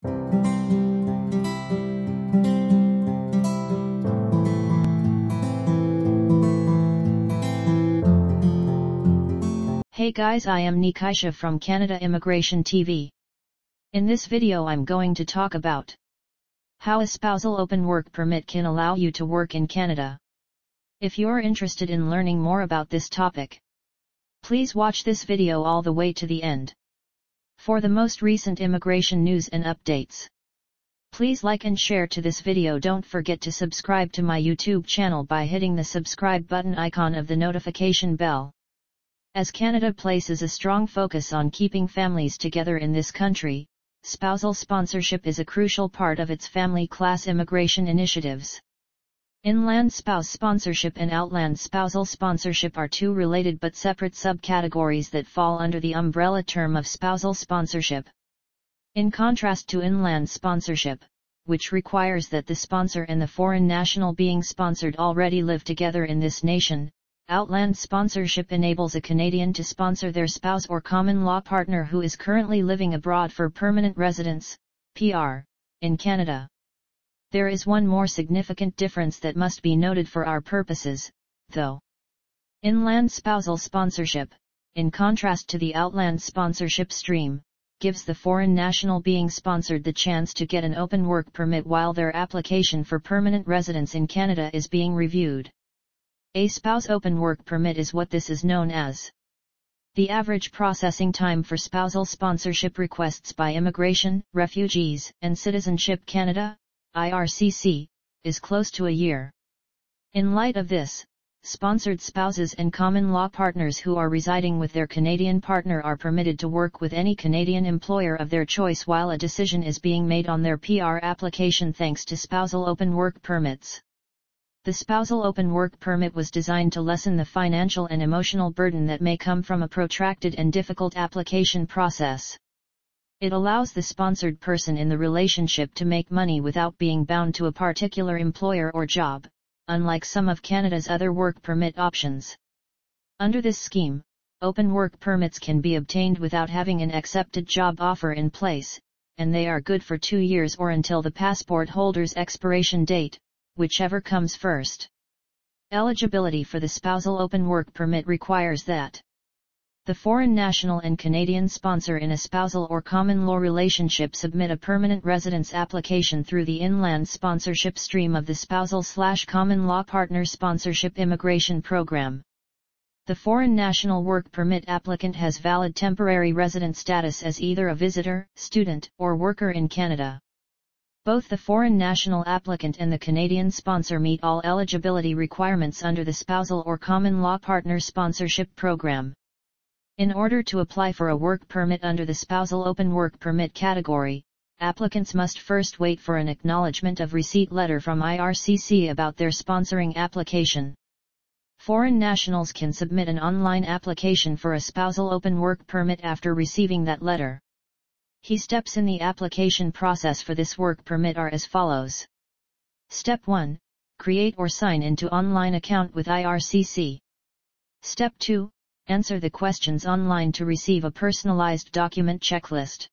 Hey guys, I am Nikaisha from Canada Immigration TV. In this video I'm going to talk about how a spousal open work permit can allow you to work in Canada. If you're interested in learning more about this topic, please watch this video all the way to the end. For the most recent immigration news and updates, please like and share to this video. Don't forget to subscribe to my YouTube channel by hitting the subscribe button icon of the notification bell. As Canada places a strong focus on keeping families together in this country, spousal sponsorship is a crucial part of its family class immigration initiatives. Inland spouse sponsorship and outland spousal sponsorship are two related but separate subcategories that fall under the umbrella term of spousal sponsorship. In contrast to inland sponsorship, which requires that the sponsor and the foreign national being sponsored already live together in this nation, outland sponsorship enables a Canadian to sponsor their spouse or common-law partner who is currently living abroad for permanent residence (PR) in Canada. There is one more significant difference that must be noted for our purposes, though. Inland spousal sponsorship, in contrast to the outland sponsorship stream, gives the foreign national being sponsored the chance to get an open work permit while their application for permanent residence in Canada is being reviewed. A spouse open work permit is what this is known as. The average processing time for spousal sponsorship requests by Immigration, Refugees and Citizenship Canada (IRCC) is close to a year. In light of this, sponsored spouses and common-law partners who are residing with their Canadian partner are permitted to work with any Canadian employer of their choice while a decision is being made on their PR application thanks to spousal open work permits. The spousal open work permit was designed to lessen the financial and emotional burden that may come from a protracted and difficult application process. It allows the sponsored person in the relationship to make money without being bound to a particular employer or job, unlike some of Canada's other work permit options. Under this scheme, open work permits can be obtained without having an accepted job offer in place, and they are good for 2 years or until the passport holder's expiration date, whichever comes first. Eligibility for the spousal open work permit requires that the foreign national and Canadian sponsor in a spousal or common-law relationship submit a permanent residence application through the inland sponsorship stream of the spousal/common-law partner sponsorship immigration program. The foreign national work permit applicant has valid temporary resident status as either a visitor, student, or worker in Canada. Both the foreign national applicant and the Canadian sponsor meet all eligibility requirements under the spousal or common-law partner sponsorship program. In order to apply for a work permit under the spousal open work permit category, applicants must first wait for an acknowledgement of receipt letter from IRCC about their sponsoring application. Foreign nationals can submit an online application for a spousal open work permit after receiving that letter. Key steps in the application process for this work permit are as follows. Step 1. Create or sign into online account with IRCC. Step 2. Answer the questions online to receive a personalized document checklist.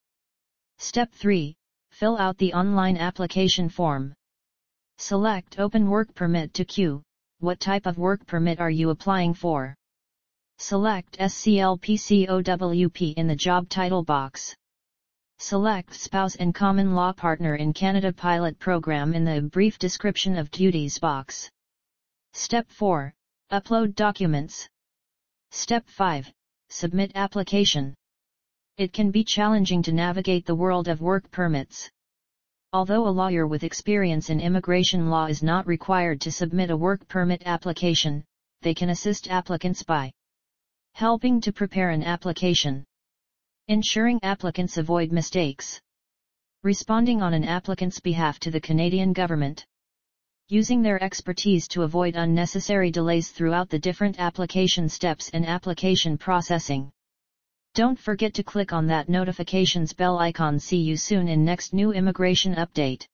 Step 3. Fill out the online application form. Select Open Work Permit to queue. What type of work permit are you applying for? Select SCLPCOWP in the job title box. Select Spouse and Common-Law Partner in Canada Pilot Program in the Brief Description of Duties box. Step 4. Upload documents. Step 5. Submit application. It can be challenging to navigate the world of work permits. Although a lawyer with experience in immigration law is not required to submit a work permit application, they can assist applicants by helping to prepare an application, ensuring applicants avoid mistakes, responding on an applicant's behalf to the Canadian government, using their expertise to avoid unnecessary delays throughout the different application steps and application processing. Don't forget to click on that notifications bell icon. See you soon in next new immigration update.